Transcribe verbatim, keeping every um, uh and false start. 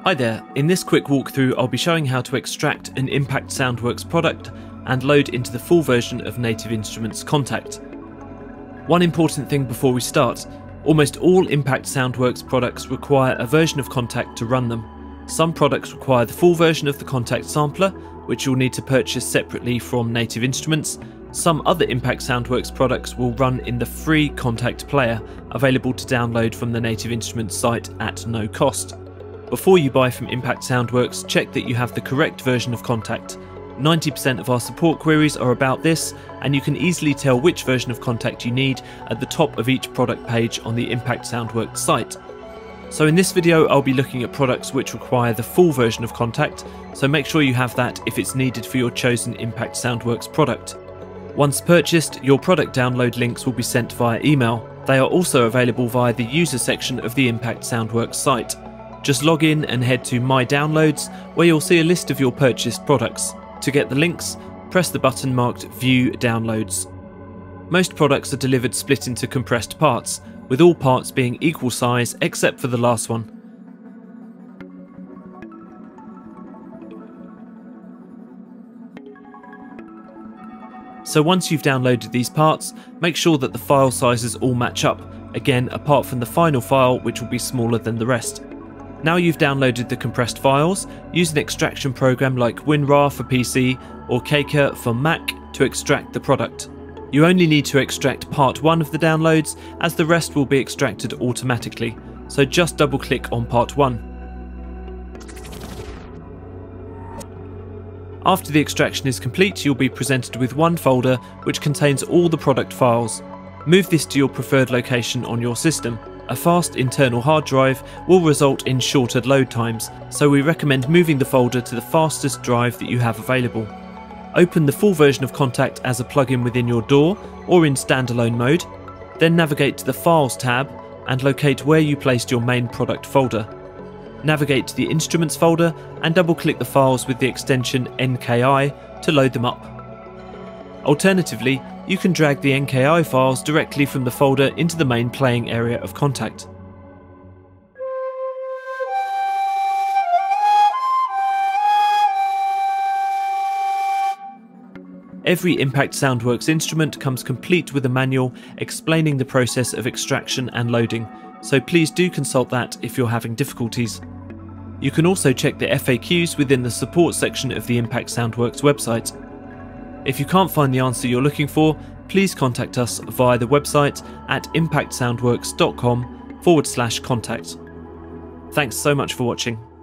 Hi there, in this quick walkthrough I'll be showing how to extract an Impact Soundworks product and load into the full version of Native Instruments Kontakt. One important thing before we start, almost all Impact Soundworks products require a version of Kontakt to run them. Some products require the full version of the Kontakt sampler, which you'll need to purchase separately from Native Instruments. Some other Impact Soundworks products will run in the free Kontakt Player, available to download from the Native Instruments site at no cost. Before you buy from Impact Soundworks, check that you have the correct version of Kontakt. ninety percent of our support queries are about this, and you can easily tell which version of Kontakt you need at the top of each product page on the Impact Soundworks site. So in this video I'll be looking at products which require the full version of Kontakt, so make sure you have that if it's needed for your chosen Impact Soundworks product. Once purchased, your product download links will be sent via email. They are also available via the user section of the Impact Soundworks site. Just log in and head to My Downloads, where you'll see a list of your purchased products. To get the links, press the button marked View Downloads. Most products are delivered split into compressed parts, with all parts being equal size except for the last one. So once you've downloaded these parts, make sure that the file sizes all match up, again apart from the final file, which will be smaller than the rest. Now you've downloaded the compressed files, use an extraction program like WinRAR for P C or Keka for Mac to extract the product. You only need to extract part one of the downloads, as the rest will be extracted automatically, so just double click on part one. After the extraction is complete, you'll be presented with one folder which contains all the product files. Move this to your preferred location on your system. A fast internal hard drive will result in shorter load times, so we recommend moving the folder to the fastest drive that you have available. Open the full version of Kontakt as a plugin within your D A W or in standalone mode, then navigate to the Files tab and locate where you placed your main product folder. Navigate to the Instruments folder and double-click the files with the extension N K I to load them up. Alternatively, you can drag the N K I files directly from the folder into the main playing area of Kontakt. Every Impact Soundworks instrument comes complete with a manual explaining the process of extraction and loading, so please do consult that if you're having difficulties. You can also check the F A Qs within the support section of the Impact Soundworks website. If you can't find the answer you're looking for, please contact us via the website at impact soundworks dot com forward slash Kontakt. Thanks so much for watching.